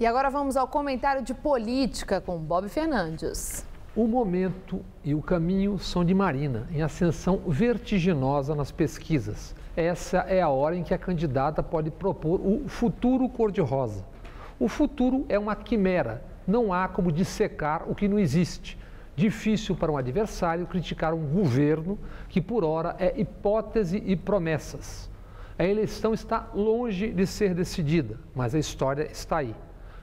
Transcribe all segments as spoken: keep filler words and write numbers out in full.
E agora vamos ao comentário de política com Bob Fernandes. O momento e o caminho são de Marina, em ascensão vertiginosa nas pesquisas. Essa é a hora em que a candidata pode propor o futuro cor-de-rosa. O futuro é uma quimera, não há como dissecar o que não existe. Difícil para um adversário criticar um governo que, por ora, é hipótese e promessas. A eleição está longe de ser decidida, mas a história está aí.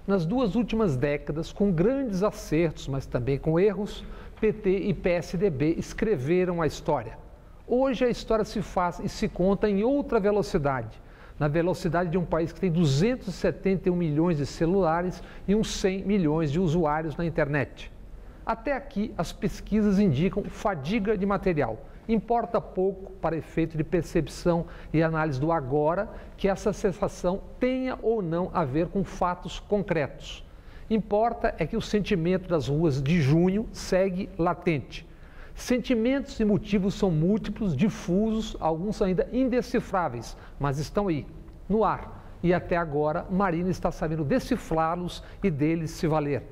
Nas duas últimas décadas, com grandes acertos, mas também com erros, P T e P S D B escreveram a história. Hoje a história se faz e se conta em outra velocidade, na velocidade de um país que tem duzentos e setenta e um milhões de celulares e uns cem milhões de usuários na internet. Até aqui, as pesquisas indicam fadiga de material. Importa pouco para efeito de percepção e análise do agora que essa sensação tenha ou não a ver com fatos concretos. Importa é que o sentimento das ruas de junho segue latente. Sentimentos e motivos são múltiplos, difusos, alguns ainda indecifráveis, mas estão aí, no ar. E até agora, Marina está sabendo decifrá-los e deles se valer.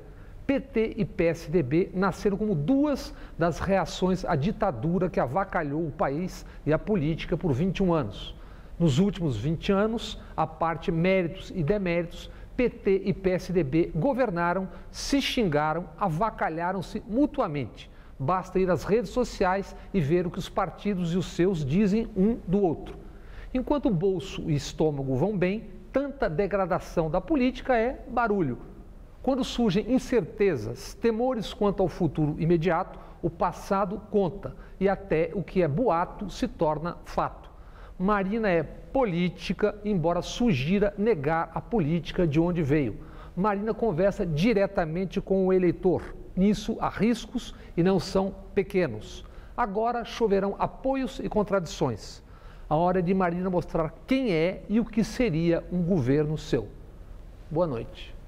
P T e P S D B nasceram como duas das reações à ditadura que avacalhou o país e a política por vinte e um anos. Nos últimos vinte anos, a parte méritos e deméritos, P T e P S D B governaram, se xingaram, avacalharam-se mutuamente. Basta ir às redes sociais e ver o que os partidos e os seus dizem um do outro. Enquanto bolso e estômago vão bem, tanta degradação da política é barulho. Quando surgem incertezas, temores quanto ao futuro imediato, o passado conta e até o que é boato se torna fato. Marina é política, embora sugira negar a política de onde veio. Marina conversa diretamente com o eleitor. Nisso há riscos e não são pequenos. Agora choverão apoios e contradições. A hora é de Marina mostrar quem é e o que seria um governo seu. Boa noite.